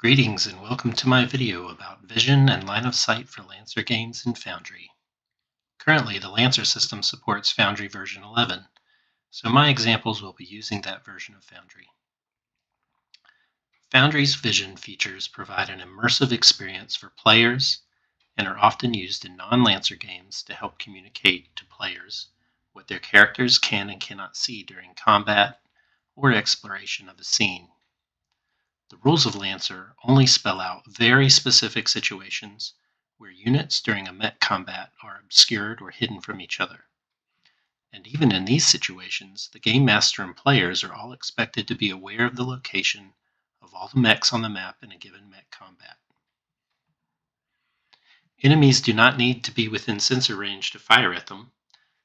Greetings and welcome to my video about vision and line of sight for Lancer games in Foundry. Currently, the Lancer system supports Foundry version 11, so my examples will be using that version of Foundry. Foundry's vision features provide an immersive experience for players and are often used in non-Lancer games to help communicate to players what their characters can and cannot see during combat or exploration of a scene. The rules of Lancer only spell out very specific situations where units during a mech combat are obscured or hidden from each other. And even in these situations, the game master and players are all expected to be aware of the location of all the mechs on the map in a given mech combat. Enemies do not need to be within sensor range to fire at them,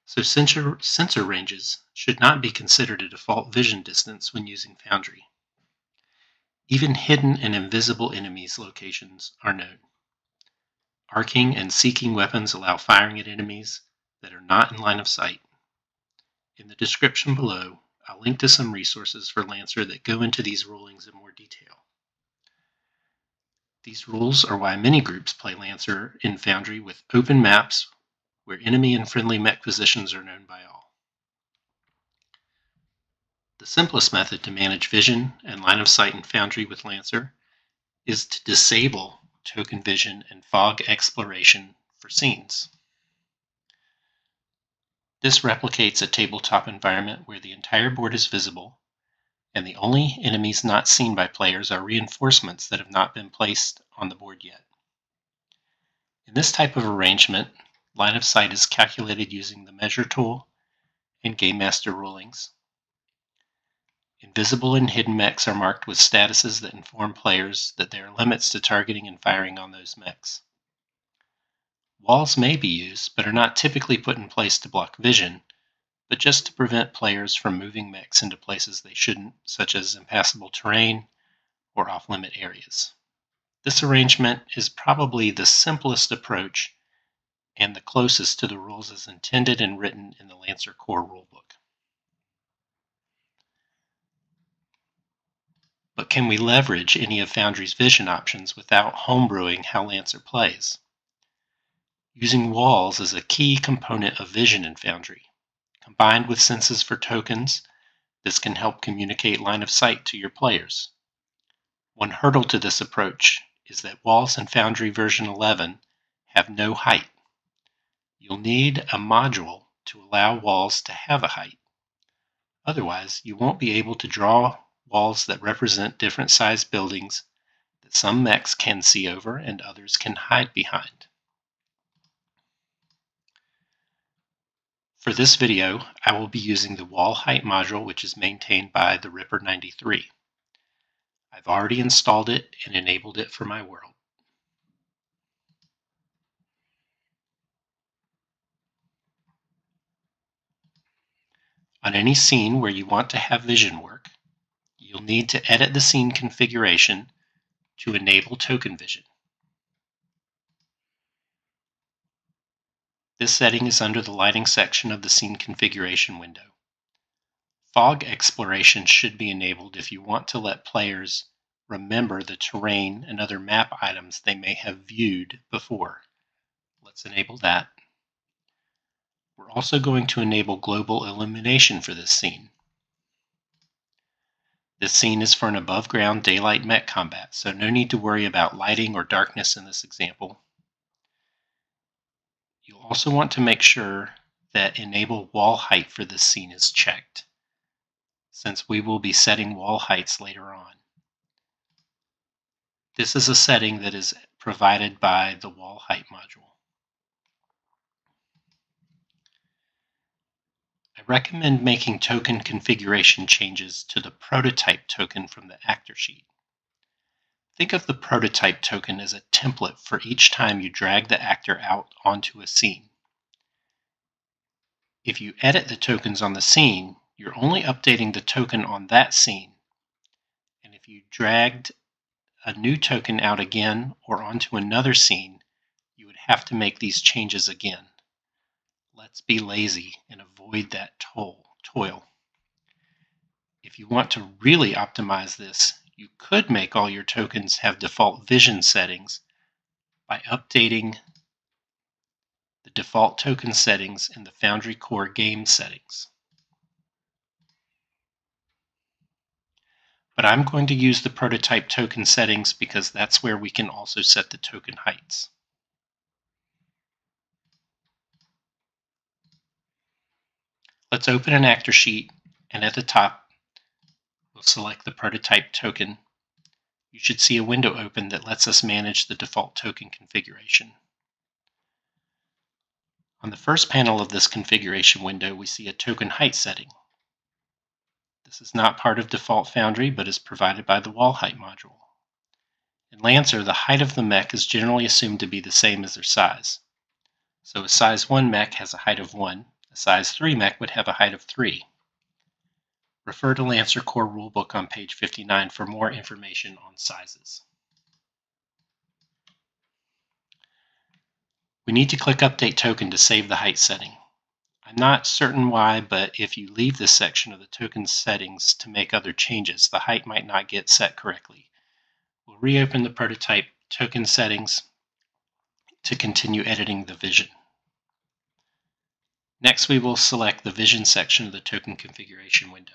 so sensor ranges should not be considered a default vision distance when using Foundry. Even hidden and invisible enemies' locations are known. Arcing and seeking weapons allow firing at enemies that are not in line of sight. In the description below, I'll link to some resources for Lancer that go into these rulings in more detail. These rules are why many groups play Lancer in Foundry with open maps where enemy and friendly mech positions are known by all. The simplest method to manage vision and line of sight in Foundry with Lancer is to disable token vision and fog exploration for scenes. This replicates a tabletop environment where the entire board is visible and the only enemies not seen by players are reinforcements that have not been placed on the board yet. In this type of arrangement, line of sight is calculated using the measure tool and game master rulings. Invisible and hidden mechs are marked with statuses that inform players that there are limits to targeting and firing on those mechs. Walls may be used, but are not typically put in place to block vision, but just to prevent players from moving mechs into places they shouldn't, such as impassable terrain or off-limit areas. This arrangement is probably the simplest approach and the closest to the rules as intended and written in the Lancer Core Rulebook. But can we leverage any of Foundry's vision options without homebrewing how Lancer plays? Using walls is a key component of vision in Foundry. Combined with senses for tokens, this can help communicate line of sight to your players. One hurdle to this approach is that walls in Foundry version 11 have no height. You'll need a module to allow walls to have a height. Otherwise, you won't be able to draw walls that represent different sized buildings that some mechs can see over and others can hide behind. For this video, I will be using the Wall Height module, which is maintained by TheRipper93. I've already installed it and enabled it for my world. On any scene where you want to have vision work, you'll need to edit the scene configuration to enable token vision. This setting is under the lighting section of the scene configuration window. Fog exploration should be enabled if you want to let players remember the terrain and other map items they may have viewed before. Let's enable that. We're also going to enable global illumination for this scene. This scene is for an above-ground daylight mech combat, so no need to worry about lighting or darkness in this example. You'll also want to make sure that enable wall height for this scene is checked, since we will be setting wall heights later on. This is a setting that is provided by the Wall Height module. I recommend making token configuration changes to the prototype token from the actor sheet. Think of the prototype token as a template for each time you drag the actor out onto a scene. If you edit the tokens on the scene, you're only updating the token on that scene. And if you dragged a new token out again or onto another scene, you would have to make these changes again. Let's be lazy and avoid that toil. If you want to really optimize this, You could make all your tokens have default vision settings by updating the default token settings in the Foundry Core game settings. But I'm going to use the prototype token settings because that's where we can also set the token heights. Let's open an actor sheet, and at the top, we'll select the prototype token. You should see a window open that lets us manage the default token configuration. On the first panel of this configuration window, we see a token height setting. This is not part of default Foundry, but is provided by the Wall Height module. In Lancer, the height of the mech is generally assumed to be the same as their size. So a size 1 mech has a height of 1, a size 3 mech would have a height of 3. Refer to Lancer Core Rulebook on page 59 for more information on sizes. We need to click Update Token to save the height setting. I'm not certain why, but if you leave this section of the token settings to make other changes, the height might not get set correctly. We'll reopen the prototype token settings to continue editing the vision. Next, we will select the vision section of the token configuration window.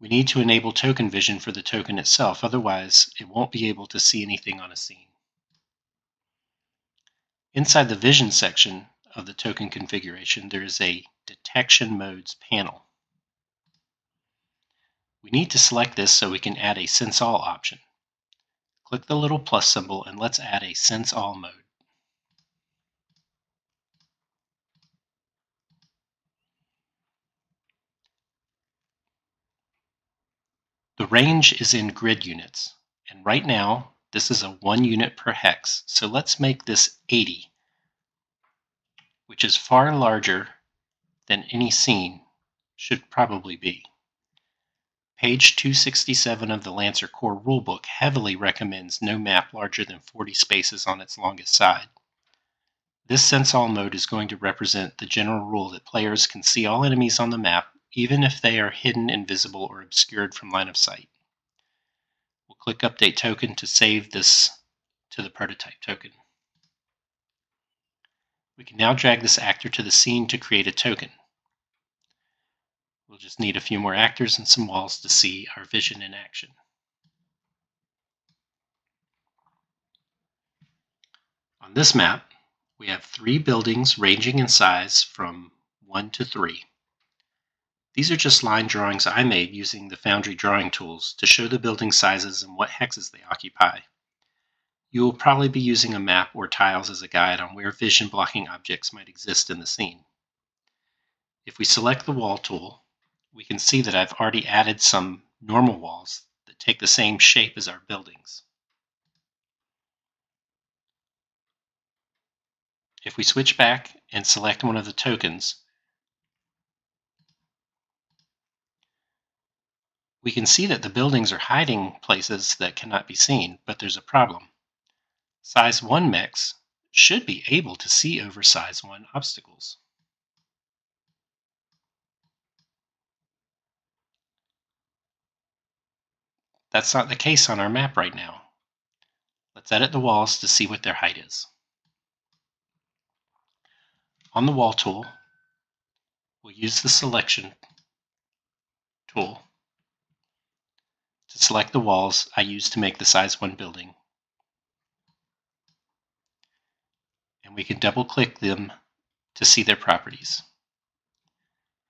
We need to enable token vision for the token itself, otherwise it won't be able to see anything on a scene. Inside the vision section of the token configuration, there is a Detection Modes panel. We need to select this so we can add a Sense All option. Click the little plus symbol and let's add a Sense All mode. The range is in grid units, and right now this is a 1 unit per hex, so let's make this 80. Which is far larger than any scene should probably be. Page 267 of the Lancer Core Rulebook heavily recommends no map larger than 40 spaces on its longest side. This Sense All mode is going to represent the general rule that players can see all enemies on the map, even if they are hidden, invisible, or obscured from line of sight. We'll click Update Token to save this to the prototype token. We can now drag this actor to the scene to create a token. We'll just need a few more actors and some walls to see our vision in action. On this map, we have 3 buildings ranging in size from 1 to 3. These are just line drawings I made using the Foundry drawing tools to show the building sizes and what hexes they occupy. You will probably be using a map or tiles as a guide on where vision blocking objects might exist in the scene. If we select the wall tool, we can see that I've already added some normal walls that take the same shape as our buildings. If we switch back and select one of the tokens, we can see that the buildings are hiding places that cannot be seen, but there's a problem. Size 1 mechs should be able to see over size 1 obstacles. That's not the case on our map right now. Let's edit the walls to see what their height is. On the wall tool, we'll use the selection tool to select the walls I used to make the size 1 building. And we can double-click them to see their properties.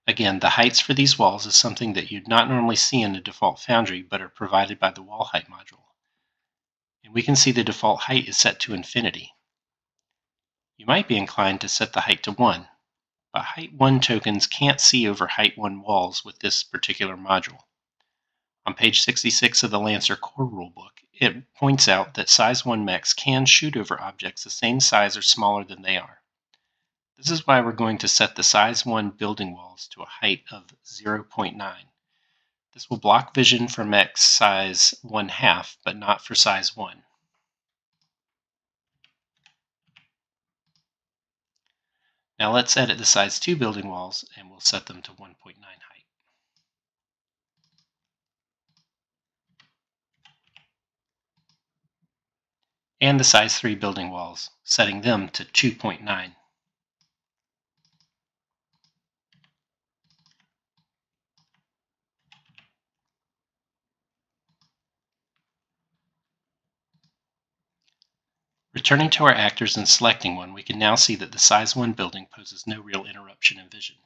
Again, the heights for these walls is something that you'd not normally see in the default Foundry, but are provided by the Wall Height module. And we can see the default height is set to infinity. You might be inclined to set the height to 1, but height 1 tokens can't see over height 1 walls with this particular module. On page 66 of the Lancer Core Rulebook, it points out that size 1 mechs can shoot over objects the same size or smaller than they are. This is why we're going to set the size 1 building walls to a height of 0.9. This will block vision for mechs size 1/2, but not for size 1. Now let's edit the size 2 building walls and we'll set them to 1.9 height. and the size 3 building walls, setting them to 2.9. Returning to our actors and selecting one, we can now see that the size 1 building poses no real interruption in vision.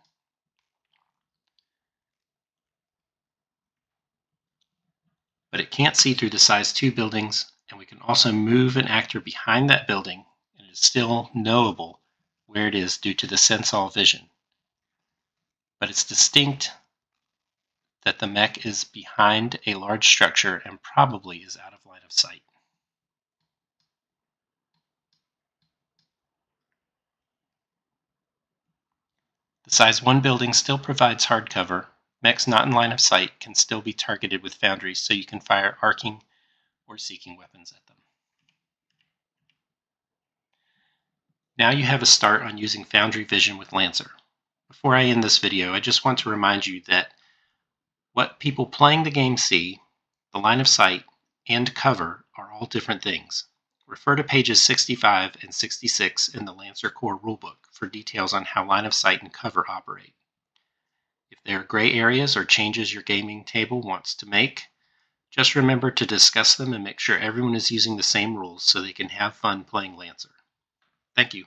But it can't see through the size 2 buildings, and we can also move an actor behind that building, and it is still knowable where it is due to the Sense All vision. But it's distinct that the mech is behind a large structure and probably is out of line of sight. The size 1 building still provides hard cover. Mechs not in line of sight can still be targeted with foundries, so you can fire arcing or seeking weapons at them. Now you have a start on using foundry vision with Lancer. Before I end this video, I just want to remind you that what people playing the game see, the line of sight, and cover are all different things. Refer to pages 65 and 66 in the Lancer Core Rulebook for details on how line of sight and cover operate. If there are gray areas or changes your gaming table wants to make, just remember to discuss them and make sure everyone is using the same rules so they can have fun playing Lancer. Thank you.